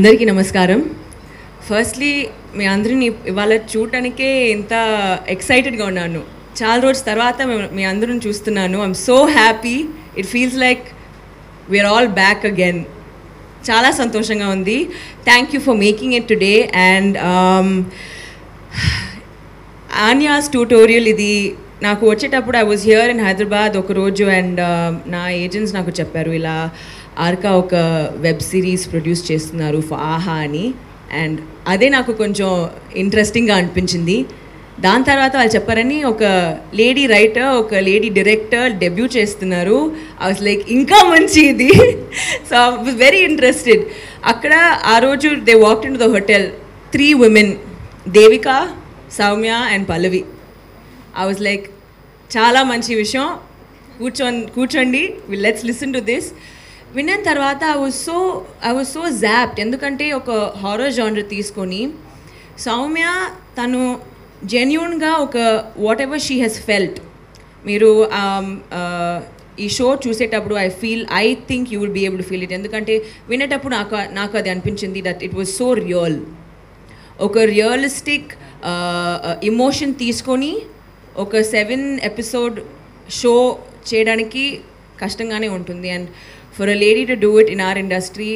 అందరికీ నమస్కారం. ఫస్ట్లీ మీ అందరిని ఇవాళ చూడటానికే ఇంత ఎక్సైటెడ్గా ఉన్నాను. చాలా రోజుల తర్వాత మీ అందరిని చూస్తున్నాను. I'm so happy. It feels like we're all back again. చాలా సంతోషంగా ఉంది. Thank you for making it today. And Anya's tutorial ఇది నాకు వచ్చేటప్పుడు I was here in Hyderabad ఒకరోజు. అండ్ నా ఏజెంట్స్ నాకు చెప్పారు, ఇలా ఆర్కా ఒక వెబ్ సిరీస్ ప్రొడ్యూస్ చేస్తున్నారు ఫర్ ఆహా అని. అండ్ అదే నాకు కొంచెం ఇంట్రెస్టింగ్గా అనిపించింది. దాని తర్వాత వాళ్ళు చెప్పారని ఒక లేడీ రైటర్, ఒక లేడీ డైరెక్టర్ డెబ్యూ చేస్తున్నారు. ఐ వాజ్ లైక్, ఇంకా మంచి ఇది. So I was very interested. అక్కడ ఆ రోజు they walked in to the hotel, 3 women, Devika, Soumya and Pallavi. I was like, చాలా మంచి విషయం, కూర్చోండి, లెట్స్ లిసన్ టు దిస్. విన్న తర్వాత ఐ వాజ్ సో జాప్ట్. ఎందుకంటే ఒక హారర్ జానర్ తీసుకొని సౌమ్య తను జెన్యూన్గా ఒక whatever she has felt. మీరు ఈ షో చూసేటప్పుడు I think you will be able to feel it. ఎందుకంటే వినేటప్పుడు నాకు అది అనిపించింది, that it was so real. ఒక రియలిస్టిక్ ఇమోషన్ తీసుకొని ఒక 7 episode షో చేయడానికి కష్టంగానే ఉంటుంది. And for a lady to do it in our industry,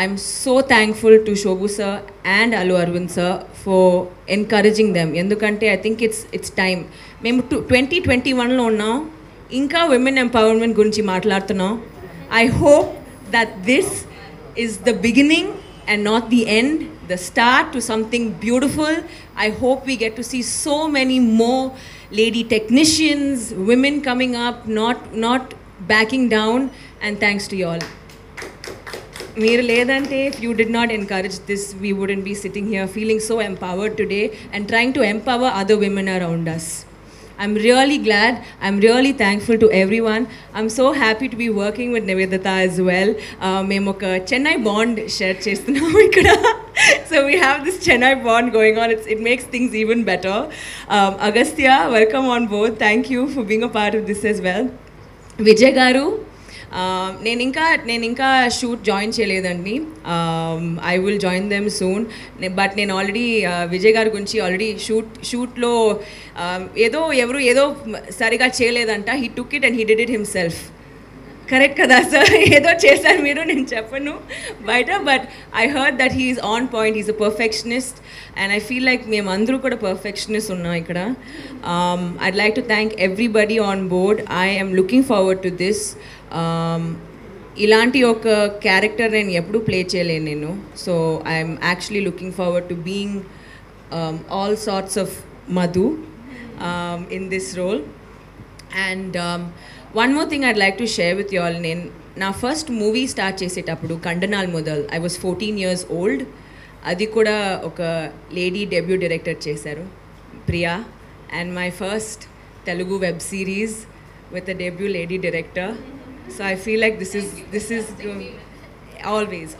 I'm so thankful to Shobhu sir and Allu Arvind sir for encouraging them. Endukante I think it's time. Memu 2021 lo unnam, inka women empowerment gurinchi maatladutunnam. I hope that this is the beginning and not the end, the start to something beautiful. I hope we get to see so many more lady technicians, women coming up, not backing down. And thanks to you all. Meer ledante, if you did not encourage this, we wouldn't be sitting here feeling so empowered today and trying to empower other women around us. I'm really glad. I'm really thankful to everyone. I'm so happy to be working with Nivedita as well. Memo ka Chennai bond share chestunnam ikkada. So we have this Chennai bond going on. It makes things even better. Agastya, welcome on board. Thank you for being a part of this as well. Vijay Garu, నేను ఇంకా shoot join చేయలేదండి. I will join them soon. But నేను already Vijay గారి గురించి already షూట్లో ఎవరు సరిగా చేయలేదంట. He took it and he did it himself. Correct కదా సార్? ఏదో చేశారు మీరు, నేను చెప్పను బయట. But I heard that he's on point, he's a perfectionist. And I feel like మేమందరూ కూడా పర్ఫెక్షనిస్ట్ ఉన్నాం ఇక్కడ. I'd like to thank everybody on board. I'm looking forward to this. ఇలాంటి ఒక క్యారెక్టర్ నేను ఎప్పుడూ ప్లే చేయలేను నేను. So I'm actually looking forward to being all sorts of Madhu in this role. And one more thing I'd like to share with you all. Na first movie start chesetappudu Kandanal modal, I was 14 years old. Adi kuda oka lady debut director chesaru, Priya. And my first Telugu web series with a debut lady director. So I feel like this is always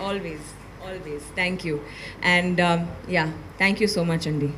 thank you. And yeah, thank you so much, Andi.